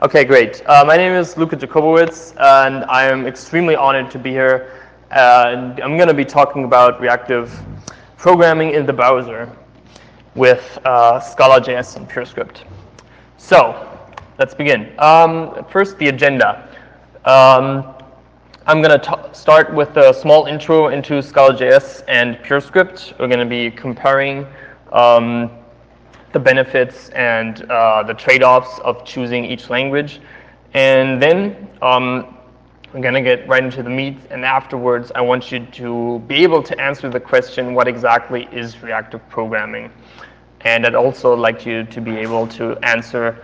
Okay, great. My name is Luka Jacobowitz, and I am extremely honored to be here. And I'm going to be talking about reactive programming in the browser with Scala.js and PureScript. So let's begin. First, the agenda. I'm going to start with a small intro into Scala.js and PureScript. We're going to be comparing the benefits and the trade-offs of choosing each language. And then we're going to get right into the meat. And afterwards, I want you to be able to answer the question, what exactly is reactive programming? And I'd also like you to be able to answer,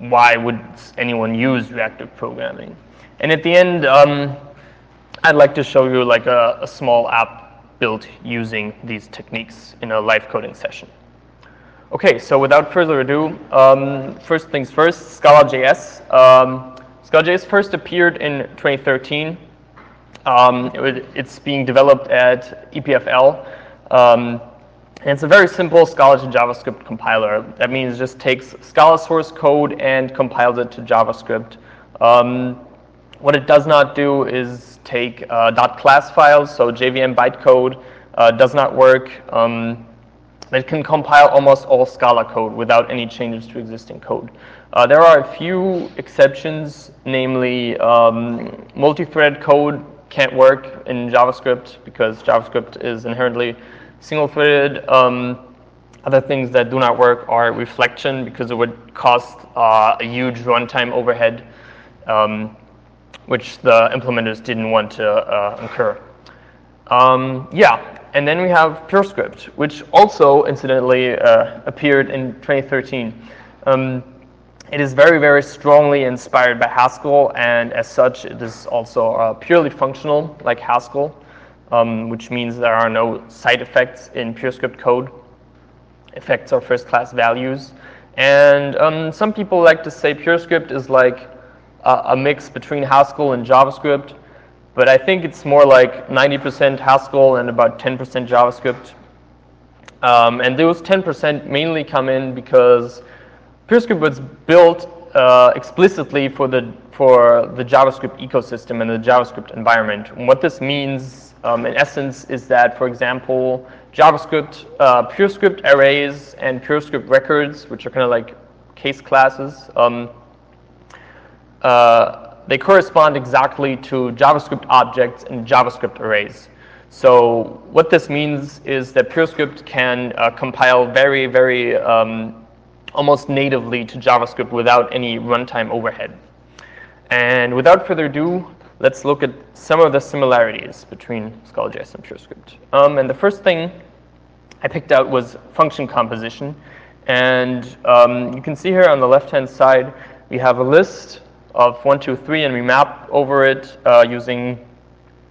why would anyone use reactive programming? And at the end, I'd like to show you like a small app built using these techniques in a live coding session. Okay, so without further ado, first things first, Scala.js. Scala.js first appeared in 2013. It's being developed at EPFL. And it's a very simple Scala to JavaScript compiler. That means it just takes Scala source code and compiles it to JavaScript. What it does not do is take .class files, so JVM bytecode does not work. It can compile almost all Scala code without any changes to existing code. There are a few exceptions, namely multi-thread code can't work in JavaScript because JavaScript is inherently single-threaded. Other things that do not work are reflection, because it would cost a huge runtime overhead, which the implementers didn't want to incur. And then we have PureScript, which also, incidentally, appeared in 2013. It is very, very strongly inspired by Haskell, and as such, it is also purely functional, like Haskell, which means there are no side effects in PureScript code. Effects are first-class values. And some people like to say PureScript is like a mix between Haskell and JavaScript. But I think it's more like 90% Haskell and about 10% JavaScript. And those 10% mainly come in because PureScript was built explicitly for the JavaScript ecosystem and the JavaScript environment. And what this means, in essence, is that, for example, JavaScript, PureScript arrays and PureScript records, which are kind of like case classes, they correspond exactly to JavaScript objects and JavaScript arrays. So what this means is that PureScript can compile very, very almost natively to JavaScript without any runtime overhead. And without further ado, let's look at some of the similarities between Scala.js and PureScript. And the first thing I picked out was function composition. And you can see here on the left-hand side, we have a list of 1, 2, 3, and we map over it using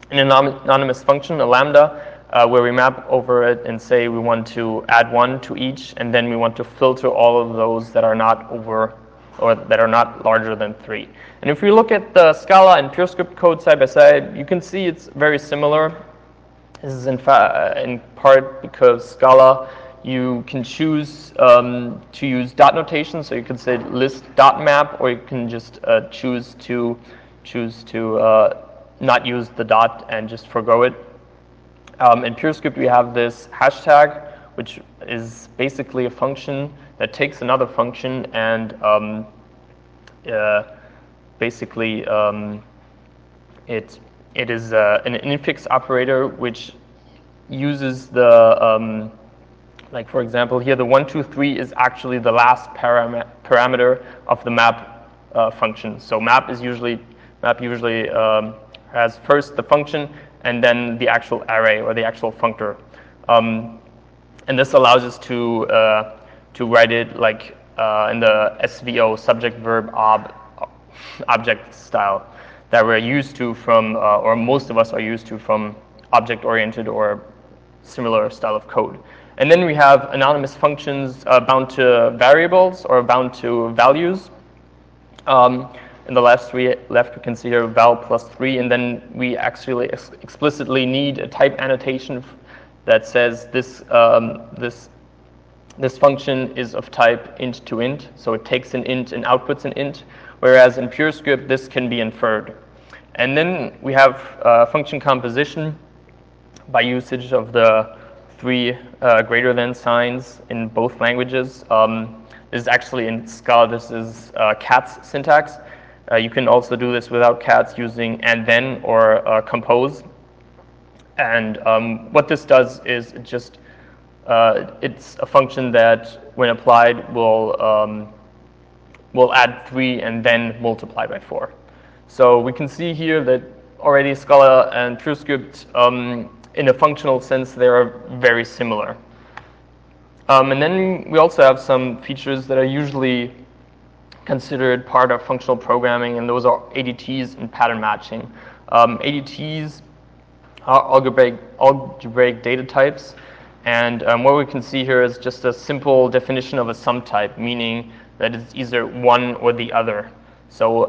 an anonymous function, a lambda, where we map over it and say we want to add 1 to each, and then we want to filter all of those that are not over, or that are not larger than 3. And if we look at the Scala and PureScript code side by side, you can see it's very similar. This is in part because Scala, you can choose to use dot notation, so you can say list dot map, or you can just choose to not use the dot and just forgo it. In PureScript, we have this hashtag, which is basically a function that takes another function and basically it is an infix operator which uses the like, for example, here the 1, 2, 3 is actually the last parameter of the map function. So map usually has first the function and then the actual array or the actual functor. And this allows us to write it like in the SVO, subject verb object style, that we're used to from, or most of us are used to from object-oriented or similar style of code. And then we have anonymous functions bound to variables or bound to values. In the left we can see here val +3, and then we actually explicitly need a type annotation that says this This function is of type int to int, so it takes an int and outputs an int, whereas in PureScript this can be inferred. And then we have function composition by usage of the three greater than signs in both languages. This is actually in Scala, this is Cats syntax. You can also do this without Cats using and then or compose. And what this does is it just it's a function that, when applied, will add 3 and then multiply by 4. So we can see here that already Scala and PureScript, in a functional sense, they are very similar. And then we also have some features that are usually considered part of functional programming, and those are ADTs and pattern matching. ADTs are algebraic data types. And what we can see here is just a simple definition of a sum type, meaning that it's either one or the other. So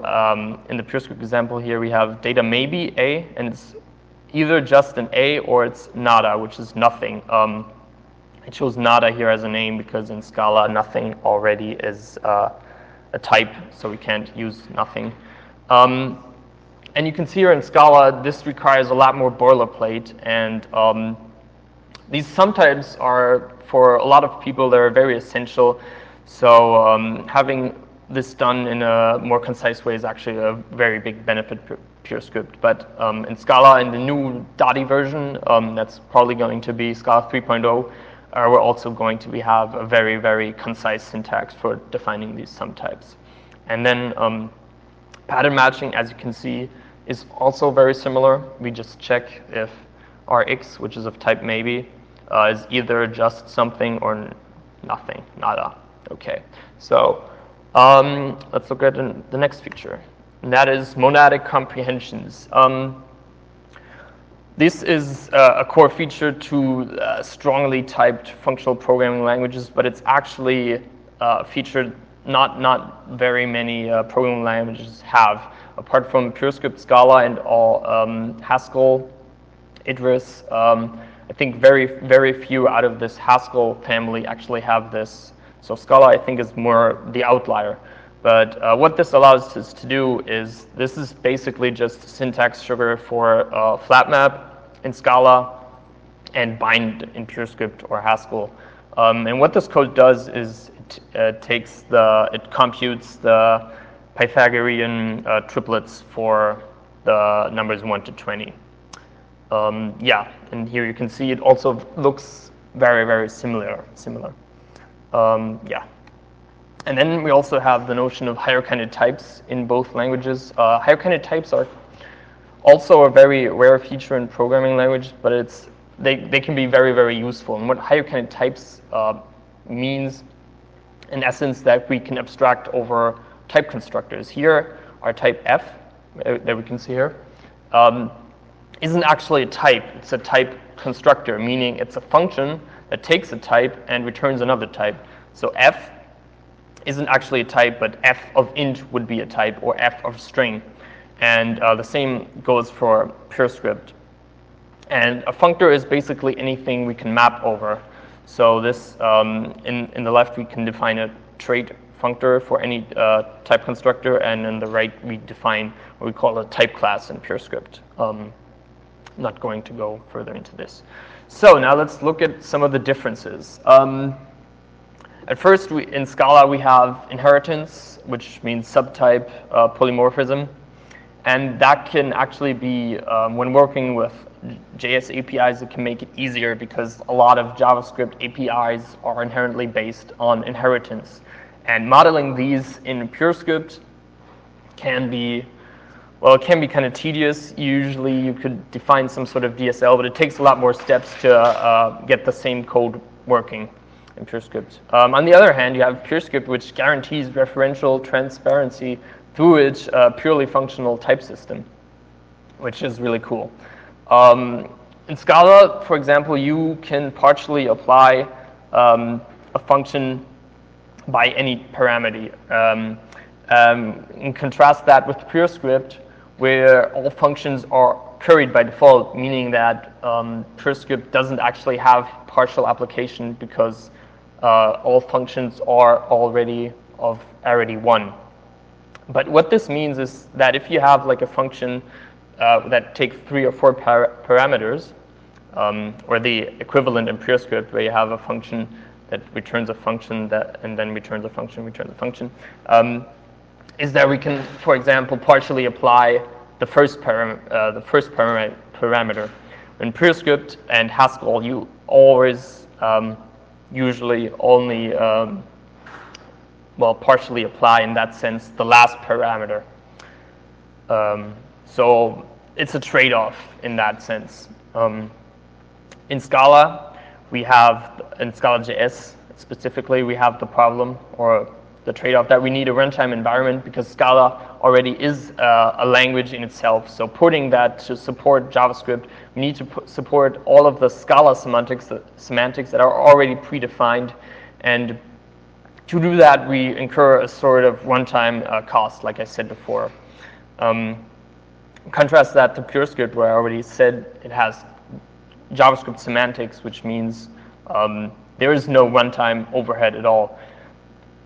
in the PureScript example here, we have data maybe A, and it's either just an A or it's nada, which is nothing. It shows nada here as a name because in Scala, nothing already is a type, so we can't use nothing. And you can see here in Scala, this requires a lot more boilerplate, and these sum types are, for a lot of people, they're very essential. So having this done in a more concise way is actually a very big benefit for PureScript. But in Scala, in the new Dotty version, that's probably going to be Scala 3.0, we're also going to have a very, very concise syntax for defining these sum types. And then pattern matching, as you can see, is also very similar. We just check if Rx, which is of type maybe, is either just something or nothing, nada. Okay, so let's look at the next feature, and that is monadic comprehensions. This is a core feature to strongly typed functional programming languages, but it's actually featured not very many programming languages have, apart from PureScript, Scala, and all Haskell, Idris. I think very few out of this Haskell family actually have this. So Scala, I think, is more the outlier. But what this allows us to do is, this is basically just syntax sugar for flat map in Scala and bind in PureScript or Haskell. And what this code does is it computes the Pythagorean triplets for the numbers 1 to 20. Yeah, and here you can see it also looks very similar. Yeah, and then we also have the notion of higher-kinded types in both languages. Higher-kinded types are also a very rare feature in programming language, but it's they can be very useful. And what higher-kinded types means, in essence, that we can abstract over type constructors. Here, our type F that we can see here isn't actually a type, it's a type constructor, meaning it's a function that takes a type and returns another type. So f isn't actually a type, but f of int would be a type, or f of string. And the same goes for PureScript. And a functor is basically anything we can map over. So this, in the left, we can define a trait functor for any type constructor, and in the right, we define what we call a type class in PureScript. Not going to go further into this. So now let's look at some of the differences. At first, in Scala, we have inheritance, which means subtype polymorphism. And that can actually be, when working with JS APIs, it can make it easier because a lot of JavaScript APIs are inherently based on inheritance. And modeling these in PureScript can be, well, it can be kind of tedious. Usually you could define some sort of DSL, but it takes a lot more steps to get the same code working in PureScript. On the other hand, you have PureScript, which guarantees referential transparency through its purely functional type system, which is really cool. In Scala, for example, you can partially apply a function by any parameter. And contrast that with PureScript, where all functions are curried by default, meaning that PureScript doesn't actually have partial application because all functions are already of arity 1. But what this means is that if you have like a function that takes 3 or 4 parameters, or the equivalent in PureScript where you have a function that returns a function that and then returns a function, is that we can, for example, partially apply the first parameter. In PureScript and Haskell, you always usually only partially apply in that sense the last parameter. So it's a trade-off in that sense. In Scala, we have, in Scala.js specifically, we have the problem or the trade-off that we need a runtime environment because Scala already is a language in itself. So putting that to support JavaScript, we need to support all of the Scala semantics that are already predefined. And to do that, we incur a sort of runtime cost, like I said before. Contrast that to PureScript, where I already said it has JavaScript semantics, which means there is no runtime overhead at all.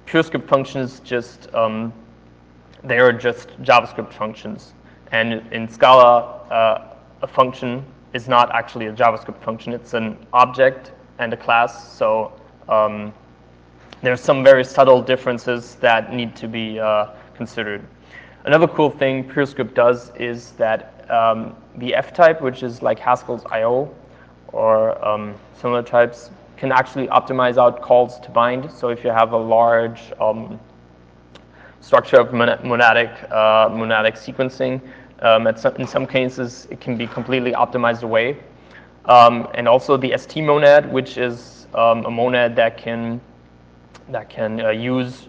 PureScript functions just, they are just JavaScript functions. And in Scala, a function is not actually a JavaScript function. It's an object and a class. So there's some very subtle differences that need to be considered. Another cool thing PureScript does is that the F-type, which is like Haskell's I/O or similar types, can actually optimize out calls to bind. So if you have a large structure of monadic sequencing, in some cases it can be completely optimized away. And also the ST monad, which is a monad that can use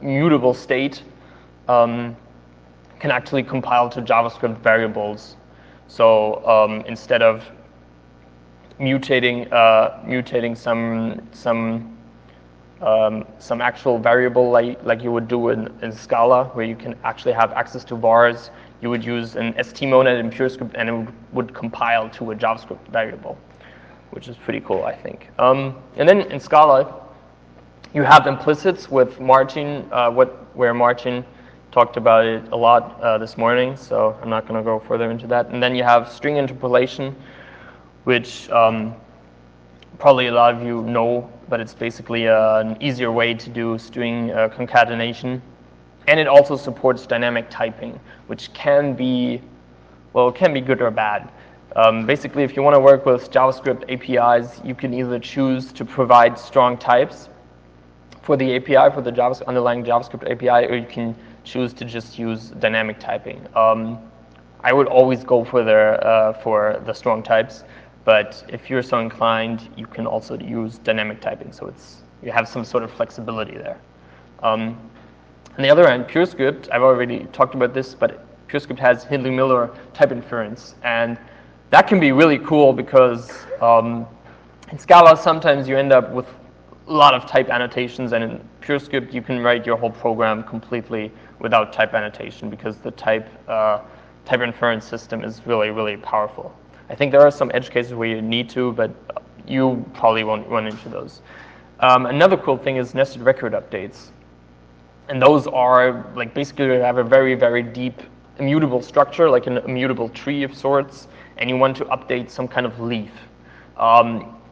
mutable state, can actually compile to JavaScript variables. So instead of mutating some actual variable like you would do in Scala, where you can actually have access to vars, you would use an ST monad in PureScript, and it would compile to a JavaScript variable, which is pretty cool, I think. And then in Scala, you have implicits with Martin, where Martin talked about it a lot this morning, so I'm not going to go further into that. And then you have string interpolation, which probably a lot of you know, but it's basically an easier way to do string concatenation. And it also supports dynamic typing, which can be, well, it can be good or bad. Basically, if you want to work with JavaScript APIs, you can either choose to provide strong types for the API, for the underlying JavaScript API, or you can choose to just use dynamic typing. I would always go for the strong types. But if you're so inclined, you can also use dynamic typing. So it's, you have some sort of flexibility there. On the other hand, PureScript, I've already talked about this, but PureScript has Hindley-Miller type inference. And that can be really cool because in Scala, sometimes you end up with a lot of type annotations. And in PureScript, you can write your whole program completely without type annotation because the type inference system is really, really powerful. I think there are some edge cases where you need to, but you probably won't run into those. Another cool thing is nested record updates. And those are, like, basically you have a very, very deep immutable structure, like an immutable tree of sorts, and you want to update some kind of leaf.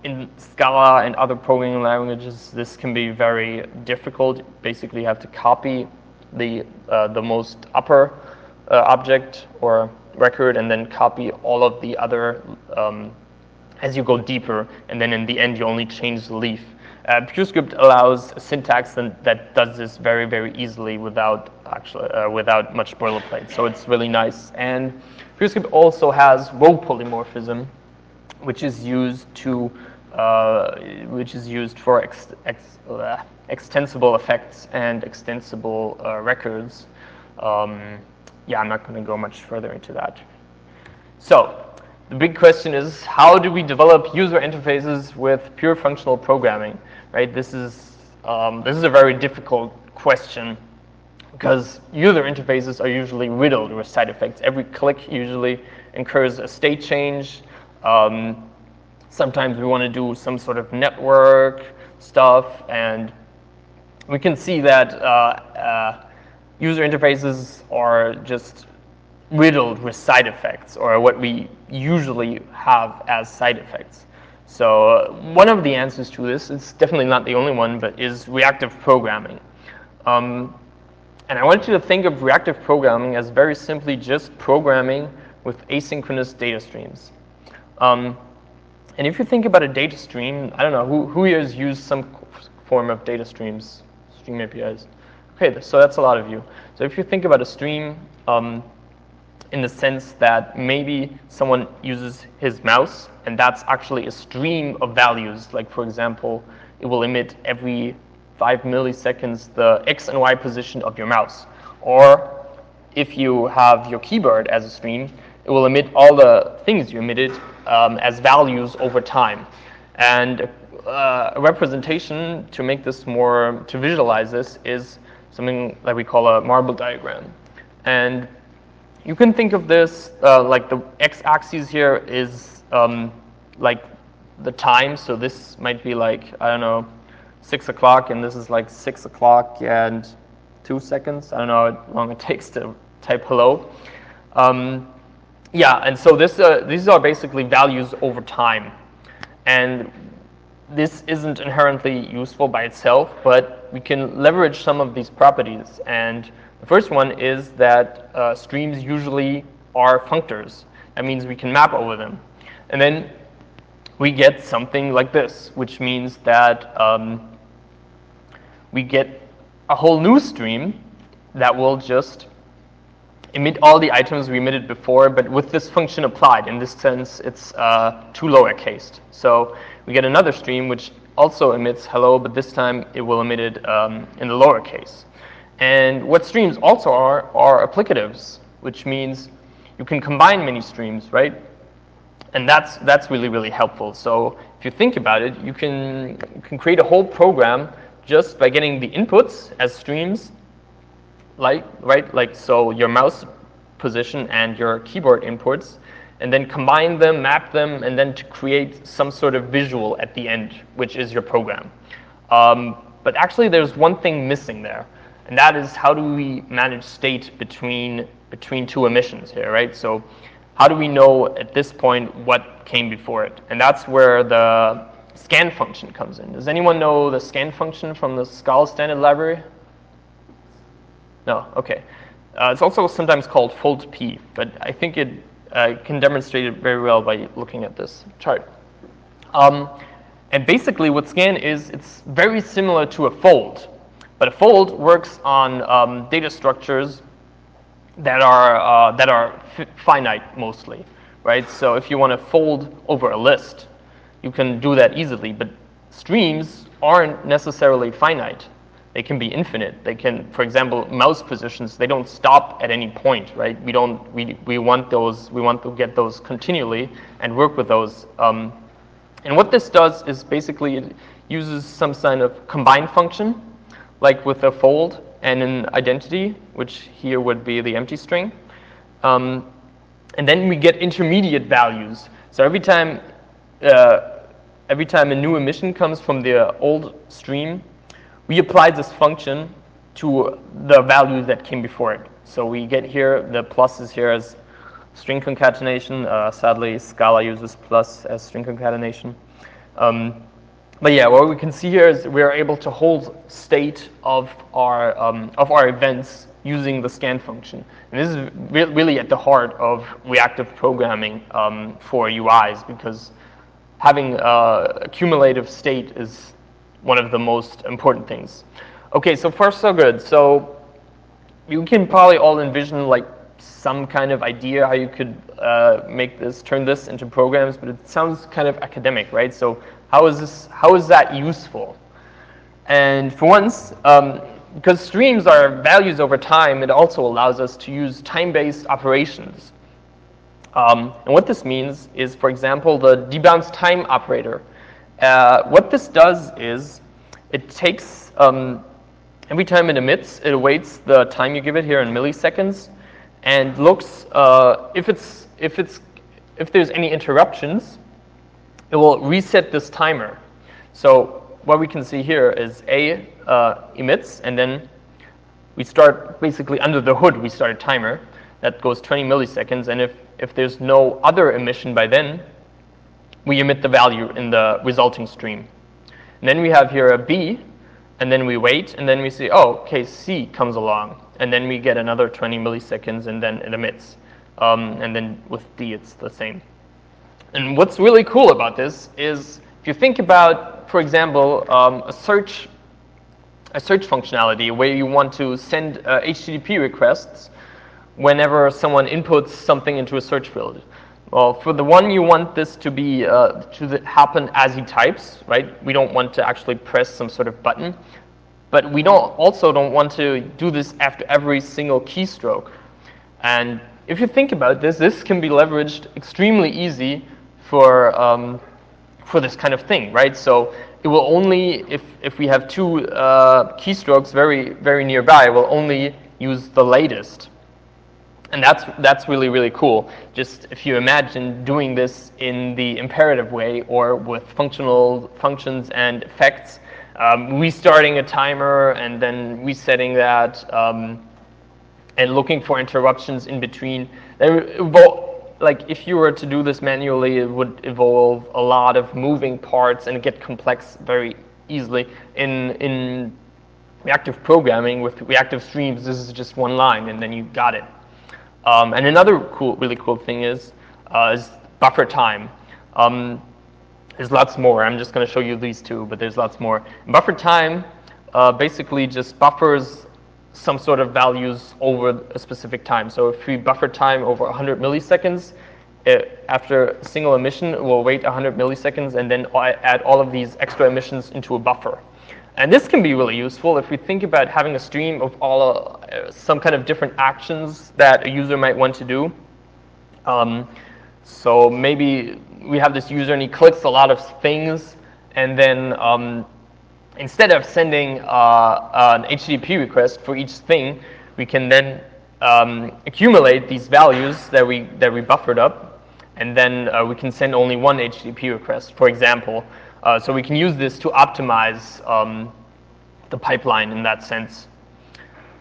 In Scala and other programming languages, this can be very difficult. Basically, you have to copy the most upper object or record and then copy all of the other as you go deeper, and then in the end you only change the leaf. PureScript allows a syntax that does this very, very easily without much boilerplate, so it's really nice. And PureScript also has row polymorphism, which is used for extensible effects and extensible records. Yeah, I'm not going to go much further into that. So the big question is, how do we develop user interfaces with pure functional programming? Right? This is a very difficult question because user interfaces are usually riddled with side effects. Every click usually incurs a state change. Sometimes we want to do some sort of network stuff, and we can see that user interfaces are just riddled with side effects, or what we usually have as side effects. So one of the answers to this, it's definitely not the only one, but is reactive programming. And I want you to think of reactive programming as very simply just programming with asynchronous data streams. And if you think about a data stream, I don't know, who here has used some form of data streams, stream APIs? Okay, so that's a lot of you. So if you think about a stream in the sense that maybe someone uses his mouse, and that's actually a stream of values. Like, for example, it will emit every 5 milliseconds the X and Y position of your mouse. Or if you have your keyboard as a stream, it will emit all the things you emitted as values over time. And a representation to make this more, to visualize this, is something that we call a marble diagram. And you can think of this like the x-axis here is like the time. So this might be like, I don't know, 6 o'clock, and this is like 6 o'clock and 2 seconds. I don't know how long it takes to type hello. Yeah, and so this these are basically values over time, and this isn't inherently useful by itself, but we can leverage some of these properties. And the first one is that streams usually are functors. That means we can map over them. And then we get something like this, which means that we get a whole new stream that will just emit all the items we emitted before, but with this function applied. In this sense, it's too lowercased. So we get another stream which also emits hello, but this time it will emit it in the lowercase. And what streams also are applicatives, which means you can combine many streams, right? And that's really, really helpful. So if you think about it, you can create a whole program just by getting the inputs as streams, like, right? Like, so your mouse position and your keyboard inputs, and then combine them, map them, and then to create some sort of visual at the end, which is your program. But actually, there's one thing missing there. And that is, how do we manage state between two emissions here, right? So how do we know at this point what came before it? And that's where the scan function comes in. Does anyone know the scan function from the Scala standard library? No, okay. It's also sometimes called fold P, but I think it can demonstrate it very well by looking at this chart. And basically what scan is, it's very similar to a fold. But a fold works on data structures that are finite mostly, right? So if you want to fold over a list, you can do that easily. But streams aren't necessarily finite; they can be infinite. They can, for example, mouse positions. They don't stop at any point, right? We don't. We want those. We want to get those continually and work with those. And what this does is basically it uses some kind of combine function, like with a fold and an identity, which here would be the empty string. And then we get intermediate values. So every time a new emission comes from the old stream, we apply this function to the value that came before it. So we get here, the plus is here as string concatenation. Sadly, Scala uses plus as string concatenation. But yeah, what we can see here is we are able to hold state of our events using the scan function. And this is really at the heart of reactive programming for UIs, because having a cumulative state is one of the most important things. Okay, so far so good. So you can probably all envision like some kind of idea how you could make this, turn this into programs, but it sounds kind of academic, right? So how is this? How is that useful? And for once, because streams are values over time, it also allows us to use time-based operations. And what this means is, for example, the debounce time operator. What this does is, it takes every time it emits, it awaits the time you give it here in milliseconds, and looks if there's any interruptions, it will reset this timer. So what we can see here is A emits, and then we start basically under the hood, we start a timer that goes 20 milliseconds, and if there's no other emission by then, we emit the value in the resulting stream. And then we have here a B, and then we wait, and then we see, oh, okay, C comes along, and then we get another 20 milliseconds, and then it emits. And then with D, it's the same. And what's really cool about this is, if you think about, for example, a search functionality where you want to send HTTP requests whenever someone inputs something into a search field. Well, for the one you want this to be to happen as he types, right? We don't want to actually press some sort of button, but we also don't want to do this after every single keystroke. And if you think about this, this can be leveraged extremely easy for this kind of thing, right? So it will only, if we have two keystrokes very, very nearby, it will only use the latest. And that's really, really cool. Just if you imagine doing this in the imperative way or with functions and effects, restarting a timer and then resetting that and looking for interruptions in between. Like if you were to do this manually, it would involve a lot of moving parts and get complex very easily. In reactive programming with reactive streams, this is just one line and then you got it. And another really cool thing is buffer time. There's lots more. I'm just going to show you these two, but there's lots more. And buffer time basically just buffers some sort of values over a specific time. So if we buffer time over 100 milliseconds, after a single emission, we'll wait 100 milliseconds and then add all of these extra emissions into a buffer. And this can be really useful if we think about having a stream of some kind of different actions that a user might want to do. So maybe we have this user and he clicks a lot of things, and then instead of sending an HTTP request for each thing, we can then accumulate these values that we buffered up, and then we can send only one HTTP request, for example. So we can use this to optimize the pipeline in that sense.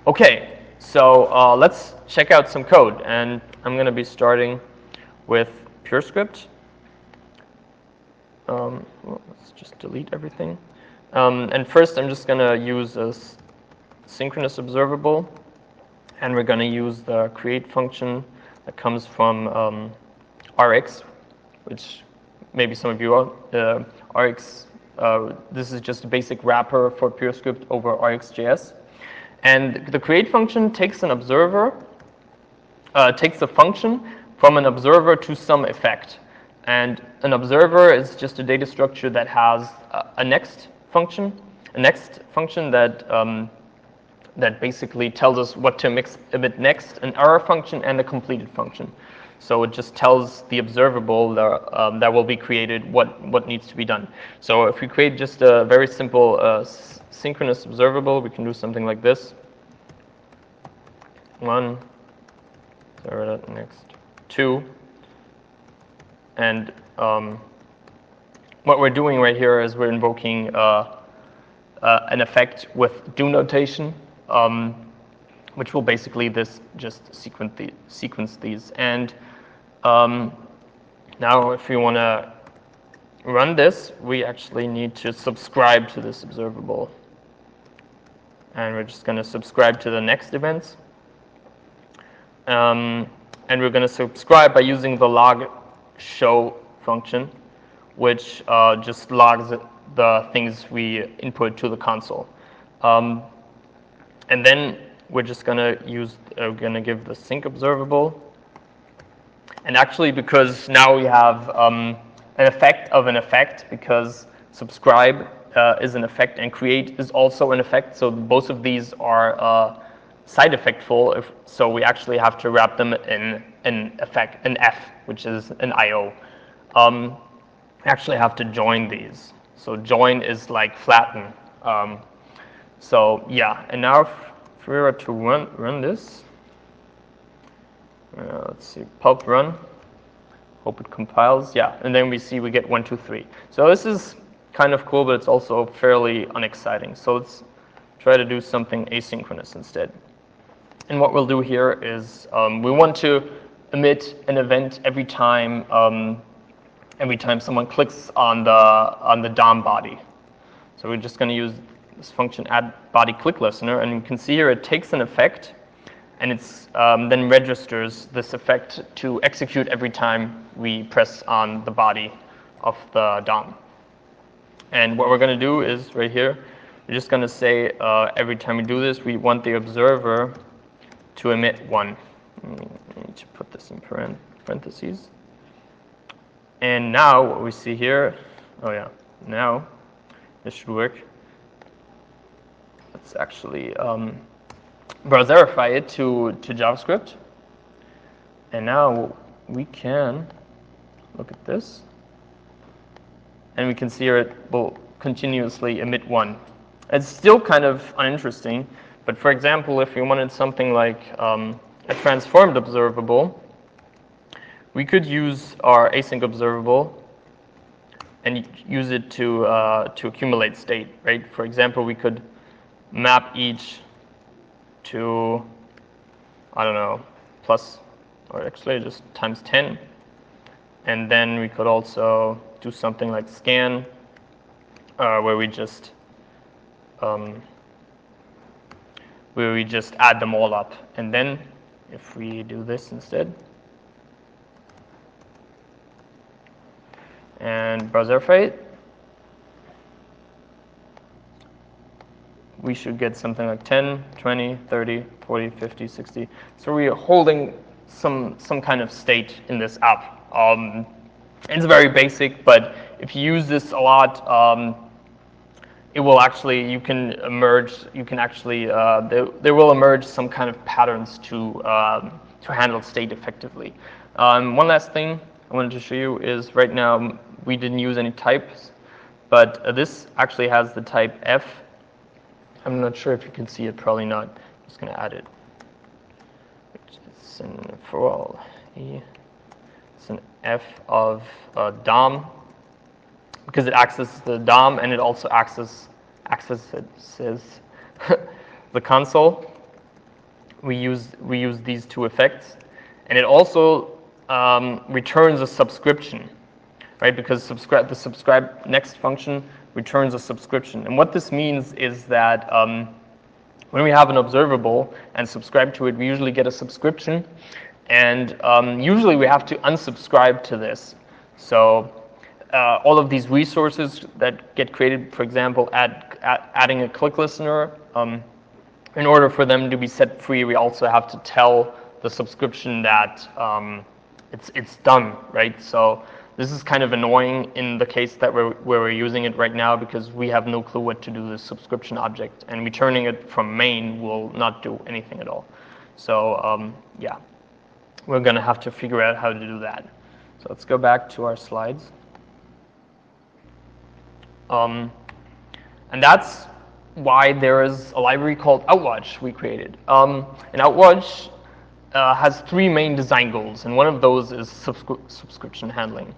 Okay, so let's check out some code. And I'm going to be starting with PureScript. Well, let's just delete everything. And first, I'm just going to use a synchronous observable. And we're going to use the create function that comes from Rx, which maybe some of you are. Rx, this is just a basic wrapper for PureScript over RxJS. And the create function takes an observer, takes a function from an observer to some effect. And an observer is just a data structure that has a next function that basically tells us what to emit next, an error function and a completed function. So it just tells the observable that will be created what needs to be done. So if we create just a very simple synchronous observable, we can do something like this. One, next, two. And what we're doing right here is we're invoking an effect with do notation. Which will basically just sequence these. And now if we want to run this, we actually need to subscribe to this observable. And we're just going to subscribe to the next events. And we're going to subscribe by using the log show function, which just logs the things we input to the console. And then we're just gonna give the sync observable. And actually, because now we have an effect of an effect, because subscribe is an effect and create is also an effect. So both of these are side effectful. So we actually have to wrap them in an effect, an F, which is an IO. Actually have to join these. So join is like flatten. So yeah, and now. If we were to run this, let's see, pulp run, Hope it compiles. Yeah, and then we see we get 1, 2, 3. So this is kind of cool, but it's also fairly unexciting. So let's try to do something asynchronous instead. And what we'll do here is we want to emit an event every time someone clicks on the DOM body. So we're just going to use this function add body click listener, and you can see here it takes an effect, and it's then registers this effect to execute every time we press on the body of the DOM. And what we're going to do is right here, we're just going to say every time we do this, we want the observer to emit 1. I need to put this in parentheses. And now what we see here, oh yeah, now this should work. Let's actually browserify it to JavaScript. And now we can look at this. And we can see here it will continuously emit 1. It's still kind of uninteresting, but for example, if we wanted something like a transformed observable, we could use our async observable and use it to accumulate state, right? For example, we could map each to, I don't know, plus, or actually just times 10. And then we could also do something like scan, where we just add them all up. And then if we do this instead, and browserify it, we should get something like 10, 20, 30, 40, 50, 60. So we are holding some kind of state in this app. It's very basic, but if you use this a lot, it will actually, there will emerge some kind of patterns to handle state effectively. One last thing I wanted to show you is right now we didn't use any types, but this actually has the type F. I'm not sure if you can see it, probably not. I'm just going to add it. It's an for all. It's an F of DOM, because it accesses the DOM and it also accesses the console. We use these two effects, and it also returns a subscription, right? Because the subscribe next function returns a subscription, and what this means is that when we have an observable and subscribe to it, we usually get a subscription, and usually we have to unsubscribe to this. So all of these resources that get created, for example, adding a click listener, in order for them to be set free, we also have to tell the subscription that it's done, right? So this is kind of annoying in the case that we're using it right now, because we have no clue what to do with the subscription object, and returning it from main will not do anything at all. So yeah, we're going to have to figure out how to do that. So let's go back to our slides. And that's why there is a library called Outwatch we created. And Outwatch has 3 main design goals, and one of those is subscription handling.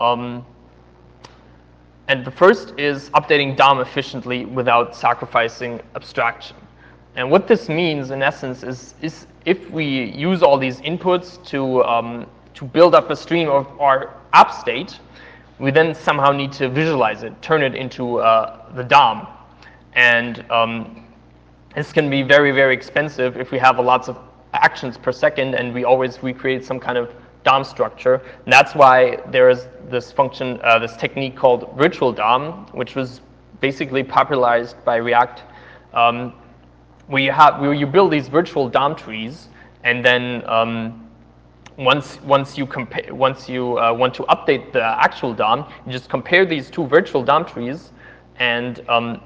And the first is updating DOM efficiently without sacrificing abstraction. And what this means, in essence, is if we use all these inputs to build up a stream of our app state, we then somehow need to visualize it, turn it into the DOM. And this can be very, very expensive if we have lots of actions per second, and we always recreate some kind of DOM structure. And that's why there is this function, this technique called virtual DOM, which was basically popularized by React, where you build these virtual DOM trees, and then once you want to update the actual DOM, you just compare these 2 virtual DOM trees, and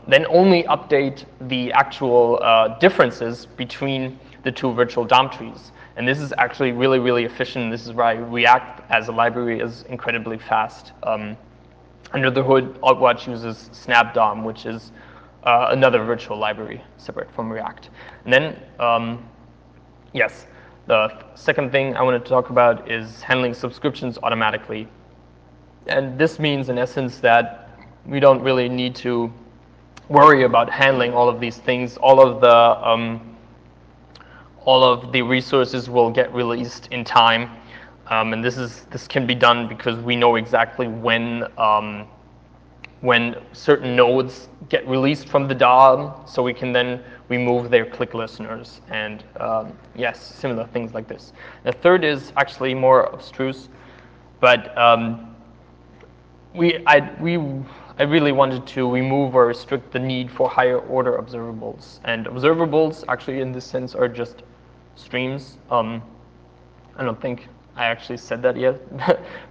then only update the actual differences between the 2 virtual DOM trees. And this is actually really, really efficient. This is why React as a library is incredibly fast. Under the hood, Outwatch uses SnapDom, which is another virtual library separate from React. And then, yes, The second thing I want to talk about is handling subscriptions automatically. And this means, in essence, that we don't really need to worry about handling all of these things. All of the resources will get released in time, and this can be done because we know exactly when certain nodes get released from the DOM, so we can then remove their click listeners and yes, similar things like this. The third is actually more abstruse, but I really wanted to remove or restrict the need for higher order observables. And observables, actually, in this sense, are just streams. I don't think I actually said that yet,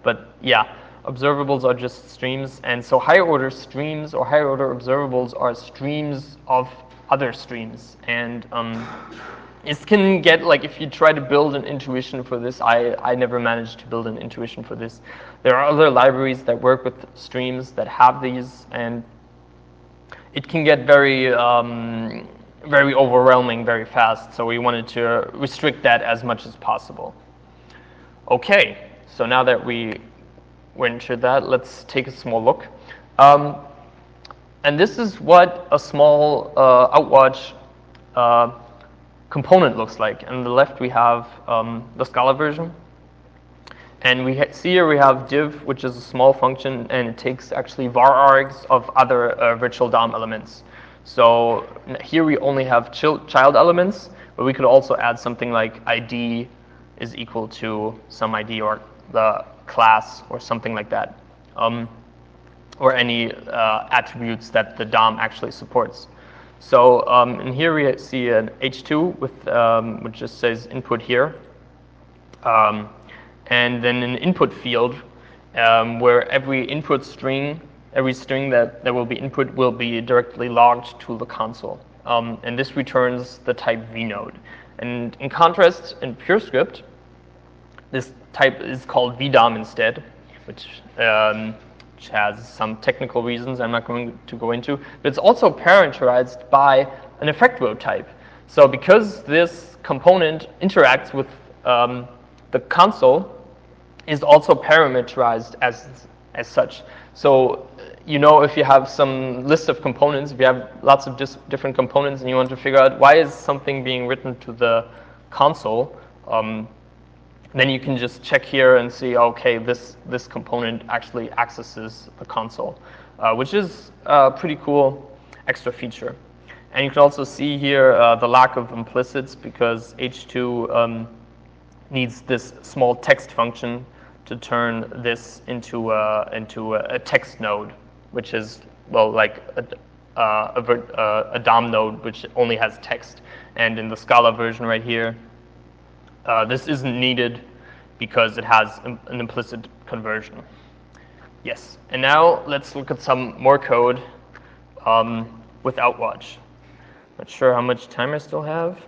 but yeah, observables are just streams. And so higher order streams or higher order observables are streams of other streams. And it can get, like, if you try to build an intuition for this, I never managed to build an intuition for this. There are other libraries that work with streams that have these, and it can get very, very overwhelming very fast. So we wanted to restrict that as much as possible. Okay, so now that we went through that, let's take a small look. And this is what a small Outwatch component looks like. On the left we have the Scala version, and we see here we have div, which is a small function, and it takes actually var args of other virtual DOM elements. So here we only have child elements, but we could also add something like ID is equal to some ID or the class or something like that, or any attributes that the DOM actually supports. So and here we see an H2 with which just says input here, and then an input field where every input string, every string that will be input will be directly logged to the console, and this returns the type vnode. And in contrast, in PureScript, this type is called vdom instead, which has some technical reasons I'm not going to go into, but it's also parameterized by an effectword type. So because this component interacts with the console, is also parameterized as such. So you know, if you have some list of components, if you have lots of different components and you want to figure out why is something being written to the console, then you can just check here and see, okay, this component actually accesses the console, which is a pretty cool extra feature. And you can also see here the lack of implicits, because H2 needs this small text function to turn this into a text node, which is, well, like a DOM node which only has text. And in the Scala version right here, this isn't needed because it has an implicit conversion. Yes, and now let's look at some more code with Outwatch. Not sure how much time I still have,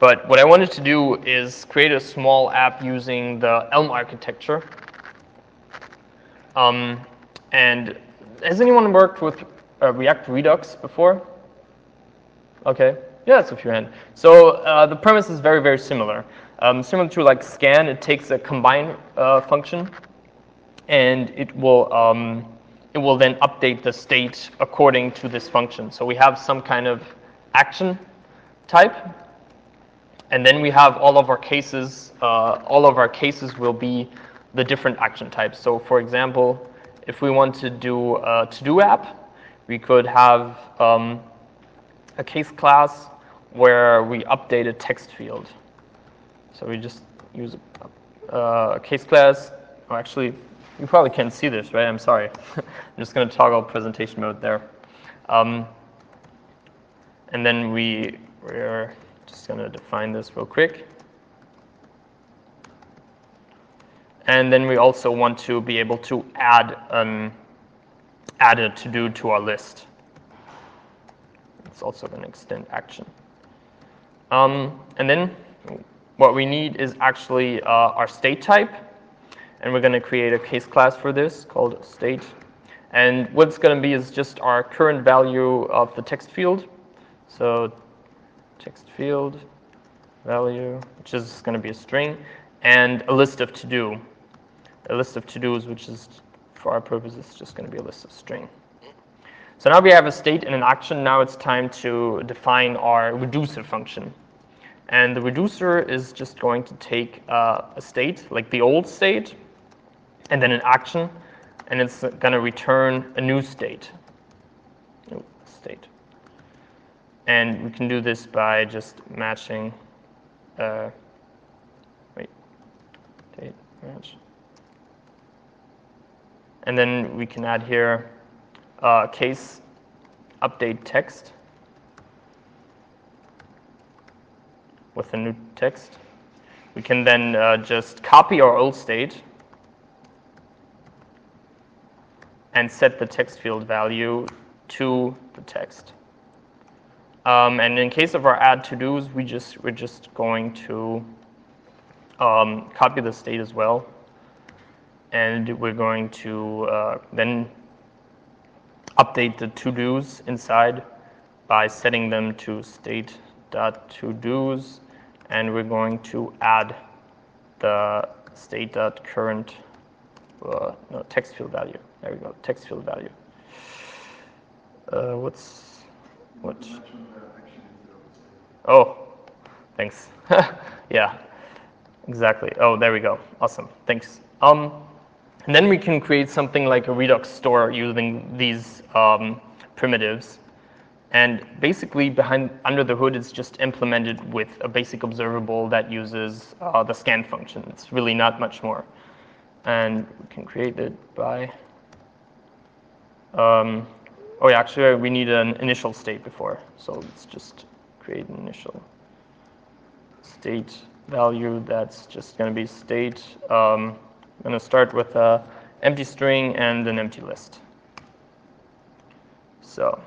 but what I wanted to do is create a small app using the Elm architecture. And has anyone worked with React Redux before? Okay, yeah, it's a few hands. So the premise is very, very similar. Similar to like scan, it takes a combine function, and it will then update the state according to this function. So we have some kind of action type, and then we have all of our cases. All of our cases will be the different action types. So for example, if we want to do a to-do app, we could have a case class where we update a text field. So we just use a case class. Oh, actually, you probably can't see this, right? I'm sorry. I'm just going to toggle presentation mode there. And then we're just going to define this real quick. And then we also want to be able to add a to-do to our list. It's also going to extend action. And then what we need is actually our state type, and we're going to create a case class for this called state. And what it's going to be is just our current value of the text field. So text field value, which is going to be a string, and a list of to-do. A list of to-dos, which is, for our purposes, just going to be a list of string. So now we have a state and an action. Now it's time to define our reducer function. And the reducer is just going to take a state, like the old state, and then an action, and it's going to return a new state. And we can do this by just matching, date match. And then we can add here case update text with a new text. We can then just copy our old state and set the text field value to the text. And in case of our add to-dos, we're just going to copy the state as well, and we're going to then update the to-dos inside by setting them to state.todos, and we're going to add the state.current text field value. There we go, text field value. Oh, thanks. Yeah, exactly. Oh, there we go. Awesome. Thanks. And then we can create something like a Redux store using these primitives. And basically, under the hood, it's just implemented with a basic observable that uses the scan function. It's really not much more. And we can create it by. Oh, yeah, actually, we need an initial state before. So let's just create an initial state value that's just going to be state. I'm going to start with an empty string and an empty list. So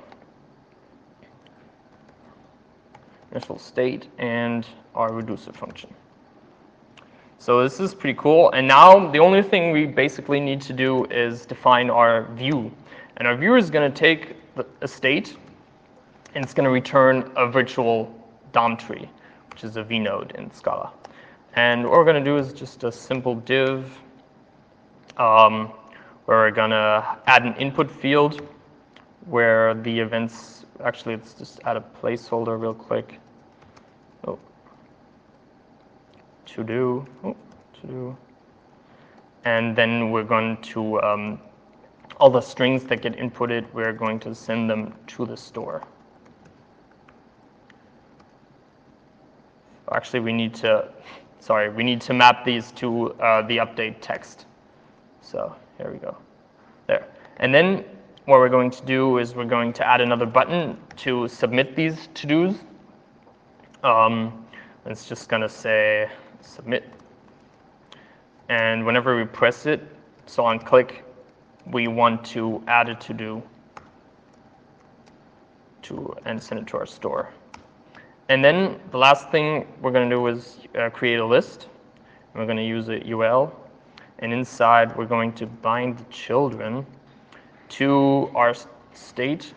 initial state and our reducer function. So this is pretty cool. And now the only thing we basically need to do is define our view. And our viewer is going to take a state, and it's going to return a virtual DOM tree, which is a vnode in Scala. And what we're going to do is just a simple div where we're going to add an input field where the events, actually, let's just add a placeholder real quick. To do. And then we're going to all the strings that get inputted, we're going to send them to the store. Actually, we need to map these to the update text. So here we go. There. And then what we're going to do is we're going to add another button to submit these to-dos. It's just going to say submit. And whenever we press it, so on click, we want to add a to-do and send it to our store. And then the last thing we're going to do is create a list. And we're going to use a UL. And inside, we're going to bind the children to our state.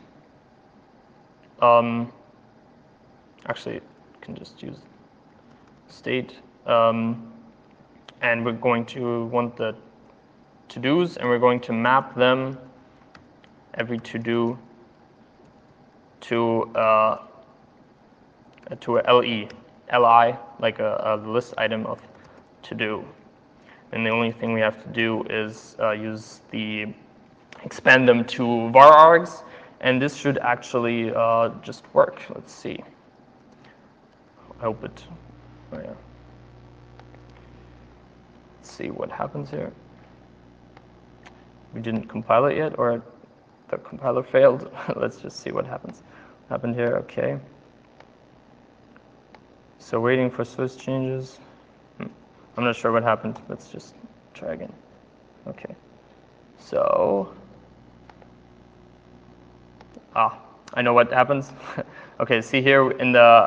Actually, I can just use state. And we're going to want the to-dos, and we're going to map them, every to-do, to a li, like a list item of to-do. And the only thing we have to do is expand them to var args, and this should actually just work. Let's see. I hope it. Oh, yeah. Let's see what happens here. We didn't compile it yet, or the compiler failed. Let's just see what happens. What happened here? Okay. So waiting for source changes. I'm not sure what happened. Let's just try again. Okay. So I know what happens. Okay. See here in the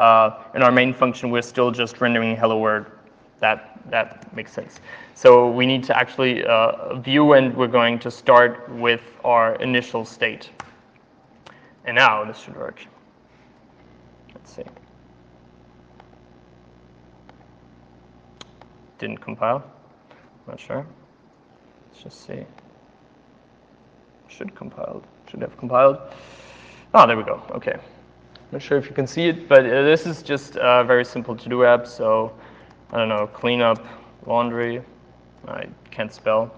in our main function, we're still just rendering hello world. That makes sense. So we need to actually view, and we're going to start with our initial state. And now this should work. Let's see. didn't compile. Not sure. Let's just see. Should have compiled. Ah, there we go. Okay. Not sure if you can see it, but this is just a very simple to-do app. So I don't know, clean up laundry. I can't spell,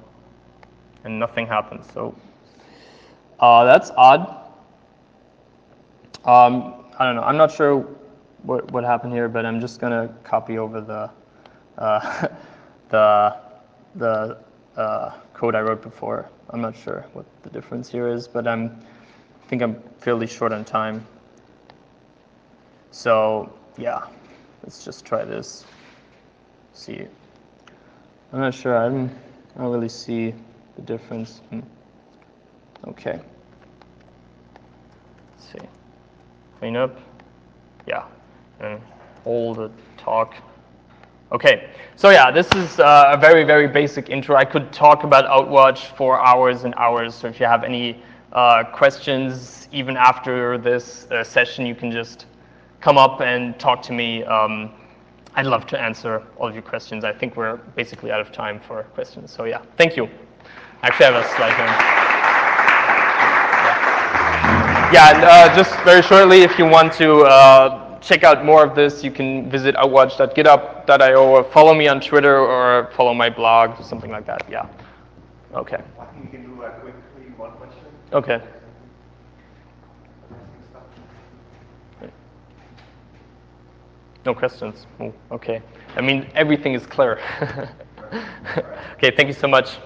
and nothing happens. So that's odd. I don't know. I'm not sure what happened here, but I'm just gonna copy over the code I wrote before. I'm not sure what the difference here is, but I think I'm fairly short on time. So yeah, let's just try this. See, I'm not sure. I don't really see the difference. Okay. Let's see. Clean up. Yeah. And all the talk. Okay, so yeah, this is a very, very basic intro. I could talk about Outwatch for hours and hours, so if you have any questions, even after this session, you can just come up and talk to me. I'd love to answer all of your questions. I think we're basically out of time for questions, so yeah, thank you. I actually have a slide here. Yeah, and just very shortly, if you want to check out more of this, you can visit outwatch.github.io or follow me on Twitter or follow my blog or something like that. Yeah. Okay. I think we can do a quick one question. Okay. No questions. Okay. I mean, everything is clear. Okay. Thank you so much.